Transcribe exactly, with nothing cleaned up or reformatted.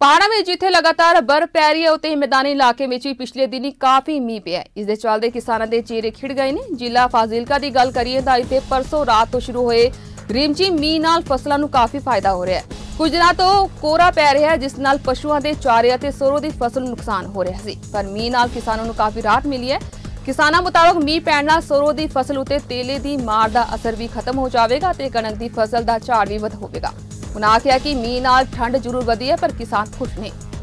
पहाड़ा में जिथे लगातार बर्फ पै रही है उते ही मैदानी इलाके में पिछले दिनी काफी मीह पिया इस दे चलदे किसानां दे चेहरे खिड़ गए ने। जिला फाजिलका दी गल करिए तां इत्थे परसों रात तो शुरू होए रिमझिम मीह नाल फसलां नूं काफी फायदा हो रहा है। कुछ दिनां तो कोहरा पै रहा है जिस नाल पशुआं दे चारे अते सरों दी फसल नूं नुकसान हो रहा सी, पर मीह नाल किसानां नूं काफी राहत मिली है। किसानां मुताबक मीह पैण नाल सरों दी फसल उत्ते तेले दी मार दा असर भी खत्म हो जावेगा ते कणक दी फसल दा झाड़ भी वध होवेगा। उन्होंने आख्या कि मींह नाल ठंड जरूर वधी है पर किसान खुश नहीं।